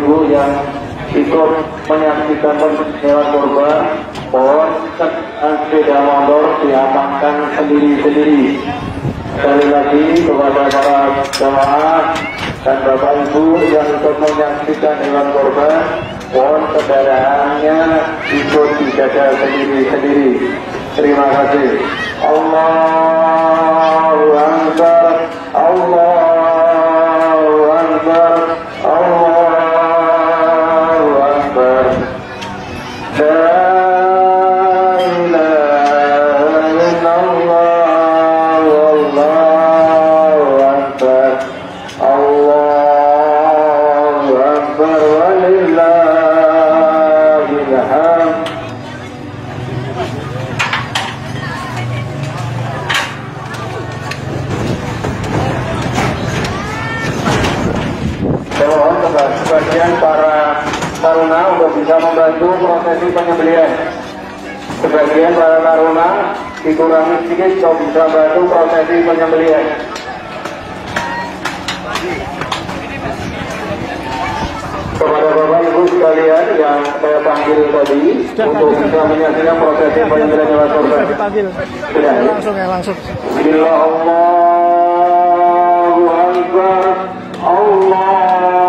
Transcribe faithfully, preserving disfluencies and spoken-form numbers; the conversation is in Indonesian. ibu yang ikut menyaksikan penyelan korban, pohon sepeda motor diamankan sendiri-sendiri. Sekali lagi kepada para jamaah dan bapak ibu yang ikut menyaksikan penyelan korban, pohon kendaraannya ikut dijaga sendiri-sendiri. Terima kasih. Allahu Akbar, Allahu Akbar, Allahu Akbar. La ilaha illallah, Allahu Akbar, Allahu Akbar, walillahil hamd. Sebagian para taruna untuk bisa membantu prosesi penyembelihan. Sebagian para taruna dikurangi sedikit untuk bisa membantu prosesi penyembelihan. Kepada bapak ibu sekalian yang saya panggil tadi untuk bisa menyaksikan prosesi penyembelihan hewan kurban. Sudah langsung ya langsung. Bismillahirrahmanirrahim. Allahu Akbar. Allah.